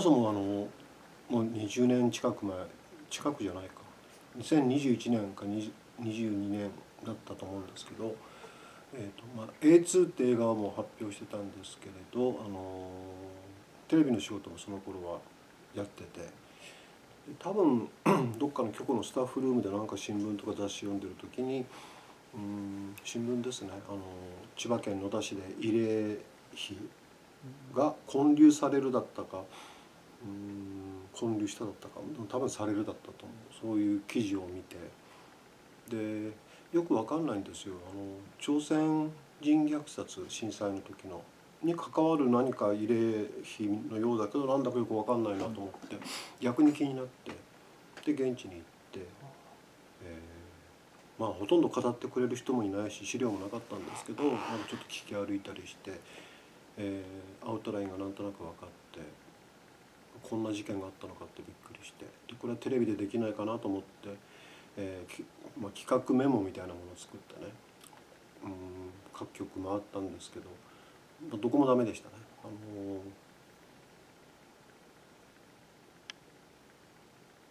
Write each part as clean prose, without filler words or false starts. もそももう20年近く前、近くじゃないか、2021年か22年だったと思うんですけど、A2 って映画はもう発表してたんですけれど、テレビの仕事もその頃はやってて、多分どっかの局のスタッフルームでなんか新聞とか雑誌読んでる時に、新聞ですね、千葉県野田市で慰霊碑が建立されるだったか、建立しただったか、多分されるだったと思う、そういう記事を見て、でよくわかんないんですよ、朝鮮人虐殺震災の時のに関わる何か慰霊碑のようだけど、なんだかよくわかんないなと思って、逆に気になって、で現地に行って、まあほとんど語ってくれる人もいないし資料もなかったんですけど、なんかちょっと聞き歩いたりして、アウトラインがなんとなく分かって、こんな事件があったのかってびっくりして、でこれはテレビでできないかなと思って、企画メモみたいなものを作ってね、各局回ったんですけど、どこもダメでしたね。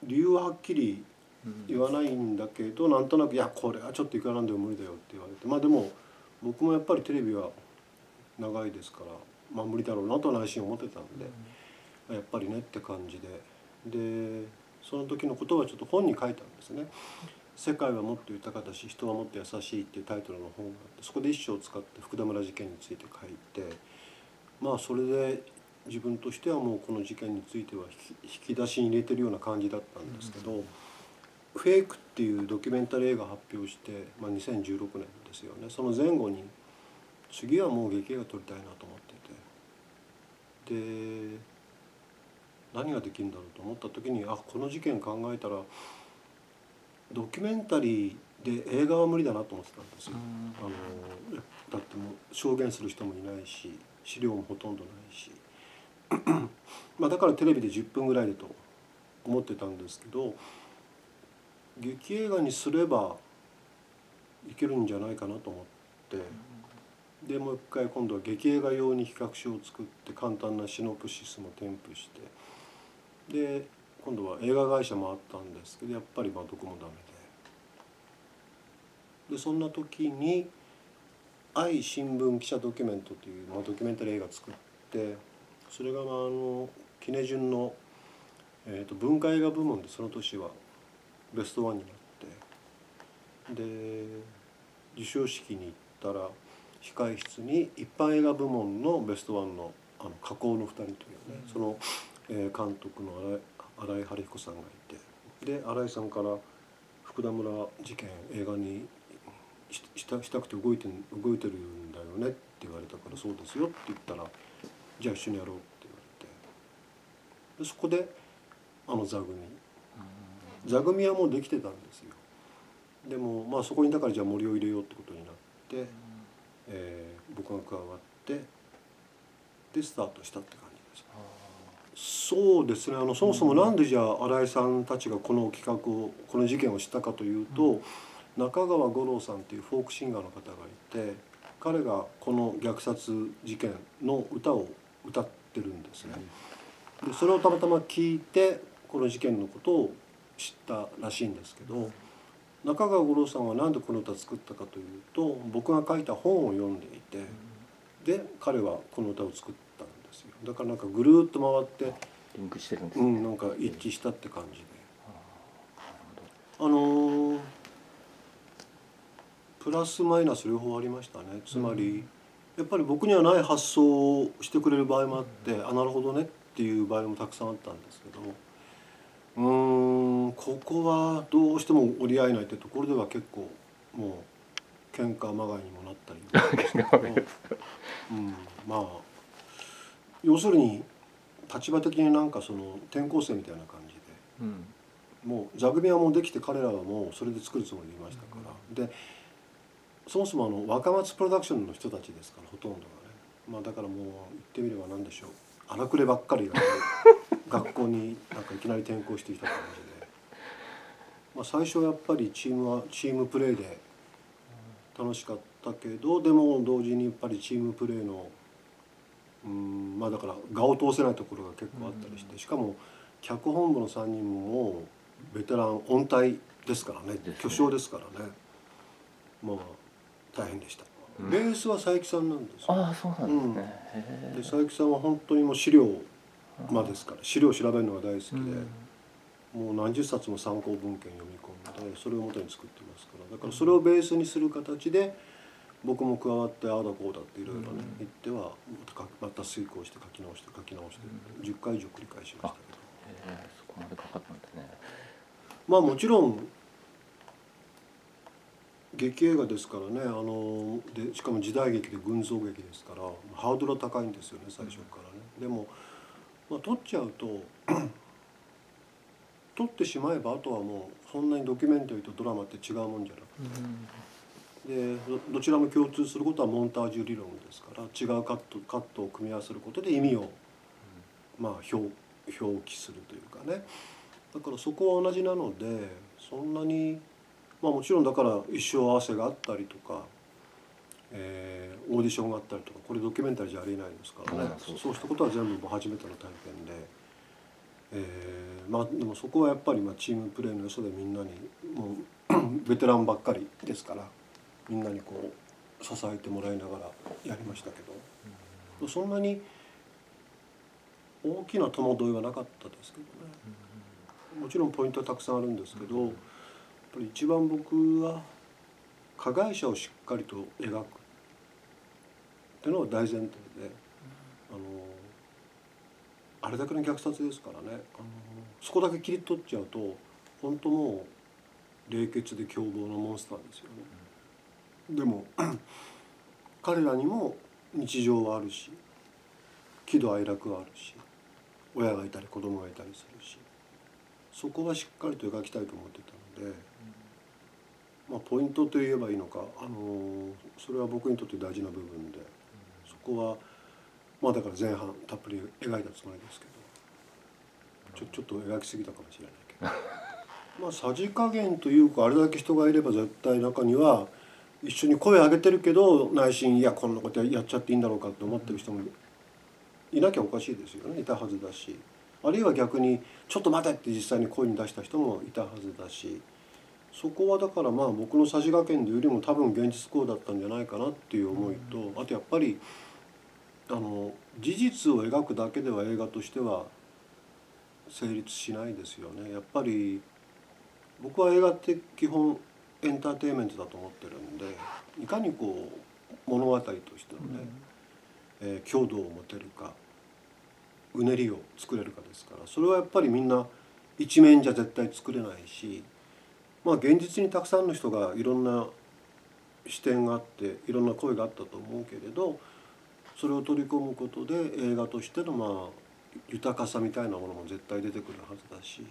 理由ははっきり言わないんだけど、なんとなく「いやこれはちょっといくらなんでも無理だよ」って言われて、まあでも僕もやっぱりテレビは長いですから、まあ無理だろうなとは内心思ってたんで、やっぱりねって感じで、その時のことはちょっと本に書いたんですね。世界はもっと豊かだし人はもっと優しいっていうタイトルの本があって、そこで一章を使って福田村事件について書いて、まあそれで自分としてはもうこの事件については引き出しに入れてるような感じだったんですけど、フェイクっていうドキュメンタリー映画発表して、まあ、2016年ですよね。その前後に次はもう劇映画撮りたいなと思ってて、で何ができるんだろうと思った時に、あ、この事件考えたらドキュメンタリーで映画は無理だなと思ってたんですよ。だってもう証言する人もいないし資料もほとんどないしまあだからテレビで10分ぐらいでと思ってたんですけど、劇映画にすればいけるんじゃないかなと思って、でもう一回今度は劇映画用に企画書を作って、簡単なシノプシスも添付して、で今度は映画会社もあったんですけど、やっぱりまあどこもダメで、そんな時に「愛新聞記者ドキュメント」という、まあ、ドキュメンタリー映画作って、それがまあキネジュンの、文化映画部門でその年はベストワンになって、で授賞式に行ったら控え室に一般映画部門のベストワンの加工の2人というね、その監督の新井晴彦さんがいて、で新井さんから「福田村事件映画に したくて動いてるんだよね」って言われたから「そうですよ」って言ったら「じゃあ一緒にやろう」って言われて、でそこで座組、はもうできてたんですよ。でもまあそこにだからじゃあ森を入れようってことになって、僕が加わってでスタートしたって感じです。そうですね、そもそもなんでじゃあ新井さんたちがこの企画を、この事件を知ったかというと、中川五郎さんというフォークシンガーの方がいて、彼がこの虐殺事件の歌を歌ってるんですね。でそれをたまたま聞いてこの事件のことを知ったらしいんですけど、中川五郎さんはなんでこの歌を作ったかというと、僕が書いた本を読んでいて、で彼はこの歌を作って、だからなんかぐるっと回ってリンクしてるんですね。なんか一致したって感じで、プラスマイナス両方ありましたね。つまり、やっぱり僕にはない発想をしてくれる場合もあって、あ、なるほどねっていう場合もたくさんあったんですけど、ここはどうしても折り合えないってところでは結構もう喧嘩まがいにもなったりまあ要するに立場的になんかその転校生みたいな感じで、もう座組はもうできて彼らはもうそれで作るつもりでいましたから、でそもそも若松プロダクションの人たちですからほとんどがね、まあ、だからもう言ってみれば何でしょう、荒くればっかりが学校になんかいきなり転校してきた感じで、まあ、最初やっぱりチームプレーで楽しかったけど、でも同時にやっぱりチームプレーのまあだから画を通せないところが結構あったりして、しかも脚本部の3人もベテラン音体ですからね、巨匠ですからね、まあ大変でした。ベースは佐伯さんなんですよ。ああ、そうなんですね。佐伯さんは本当にもう資料まですから、資料を調べるのが大好きで、もう何十冊も参考文献読み込んでそれを元に作ってますから、だからそれをベースにする形で僕も加わって、ああだこうだっていろいろね言っては、また遂行して書き直して10回以上繰り返しましたけど。そこまでかかったんですね。まあもちろん劇映画ですからね、でしかも時代劇で群像劇ですからハードルは高いんですよね、最初からね。でも、まあ、撮っちゃうと撮ってしまえばあとはもうそんなにドキュメンタリーとドラマって違うもんじゃなくて、でどちらも共通することはモンタージュ理論ですから、違うカットを組み合わせることで意味を、まあ、表記するというかね。だからそこは同じなので、そんなに。まあもちろんだから一生合わせがあったりとか、オーディションがあったりとか、これドキュメンタリーじゃありえないですからね。そうしたことは全部初めての体験で、まあでもそこはやっぱりチームプレーの良さで、みんなにもうベテランばっかりですから、みんなにこう支えてもらいながらやりましたけど、そんなに大きな戸惑いはなかったですけどね。もちろんポイントはたくさんあるんですけど。やっぱり一番僕は加害者をしっかりと描くっていうのが大前提で、あれだけの虐殺ですからね、そこだけ切り取っちゃうと本当もう冷血で凶暴なモンスターですよね。でも彼らにも日常はあるし、喜怒哀楽はあるし、親がいたり子供がいたりするし、そこはしっかりと描きたいと思ってたので。まあ、ポイントと言えばいいのか、それは僕にとって大事な部分で、そこはまあだから前半たっぷり描いたつもりですけど、ちょっと描きすぎたかもしれないけどまあさじ加減というか、あれだけ人がいれば絶対中には一緒に声上げてるけど内心いやこんなことやっちゃっていいんだろうかって思ってる人もいなきゃおかしいですよね。いたはずだし、あるいは逆にちょっと待てって実際に声に出した人もいたはずだし。そこはだからまあ僕のさじ加減でよりも多分現実こうだったんじゃないかなっていう思いと、あとやっぱり事実を描くだけでは映画としては成立しないですよね。やっぱり僕は映画って基本エンターテインメントだと思ってるんで、いかにこう物語としてのね、強度を持てるか、うねりを作れるかですから、それはやっぱりみんな一面じゃ絶対作れないし。まあ現実にたくさんの人がいろんな視点があって、いろんな声があったと思うけれど、それを取り込むことで映画としてのまあ豊かさみたいなものも絶対出てくるはずだし、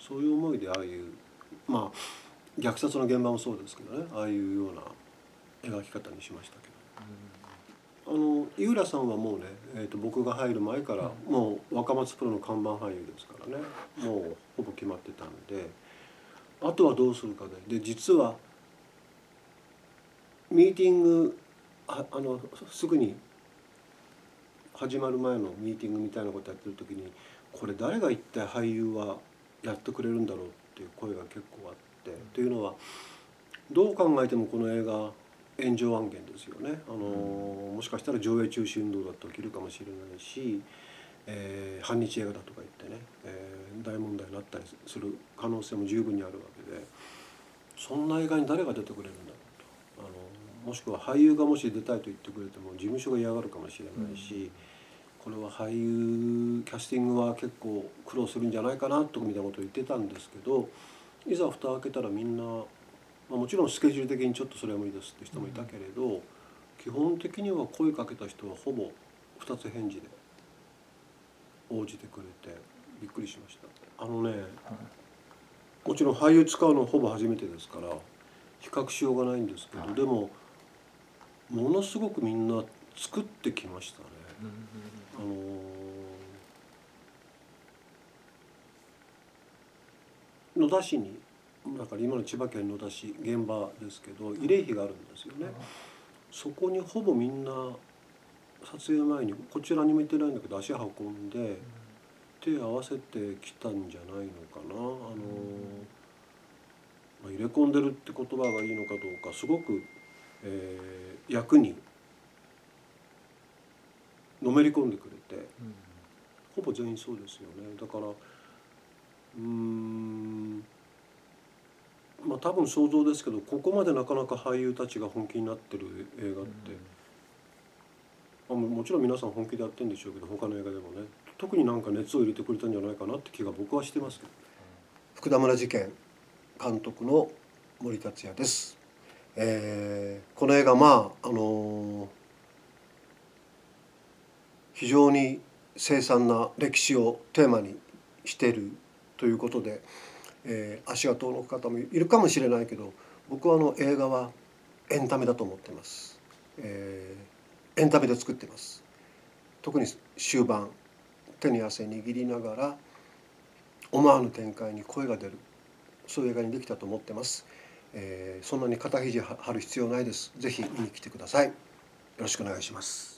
そういう思いでああいうまあ虐殺の現場もそうですけどね、ああいうような描き方にしましたけど、井浦さんはもうね、僕が入る前からもう若松プロの看板俳優ですからね、もうほぼ決まってたんで。あとはどうするかで、実はミーティングすぐに始まる前のミーティングみたいなことやってる時に、これ誰が一体俳優はやってくれるんだろうっていう声が結構あって、というのはどう考えてもこの映画炎上案件ですよね。もしかしたら上映中止運動だって起きるかもしれないし。反日映画だとか言ってね、大問題になったりする可能性も十分にあるわけで、そんな映画に誰が出てくれるんだろうと、もしくは俳優がもし出たいと言ってくれても事務所が嫌がるかもしれないし、これは俳優キャスティングは結構苦労するんじゃないかなとかみたいなことを言ってたんですけど、いざ蓋を開けたらみんな、まあ、もちろんスケジュール的にちょっとそれは無理ですって人もいたけれど、基本的には声かけた人はほぼ2つ返事で。応じてくれてびっくりしました。もちろん俳優使うのほぼ初めてですから比較しようがないんですけど、でもものすごくみんな作ってきましたね。野田市に、だから今の千葉県野田市現場ですけど、慰霊碑があるんですよね。そこにほぼみんな撮影前にこちらにも行ってないんだけど足運んで手合わせてきたんじゃないのかな。入れ込んでるって言葉がいいのかどうかすごく、役にのめり込んでくれて、ほぼ全員そうですよね。だからまあ多分想像ですけど、ここまでなかなか俳優たちが本気になってる映画って、もちろん皆さん本気でやってるんでしょうけど、他の映画でもね、特になんか熱を入れてくれたんじゃないかなって気が僕はしてますけど。福田村事件監督の森達也です。この映画、非常に凄惨な歴史をテーマにしているということで、足が遠のく方もいるかもしれないけど、僕は映画はエンタメだと思ってます。エンタメで作ってます。特に終盤、手に汗握りながら思わぬ展開に声が出る、そういう映画にできたと思ってます。そんなに肩肘張る必要ないです。ぜひ見に来てください。よろしくお願いします。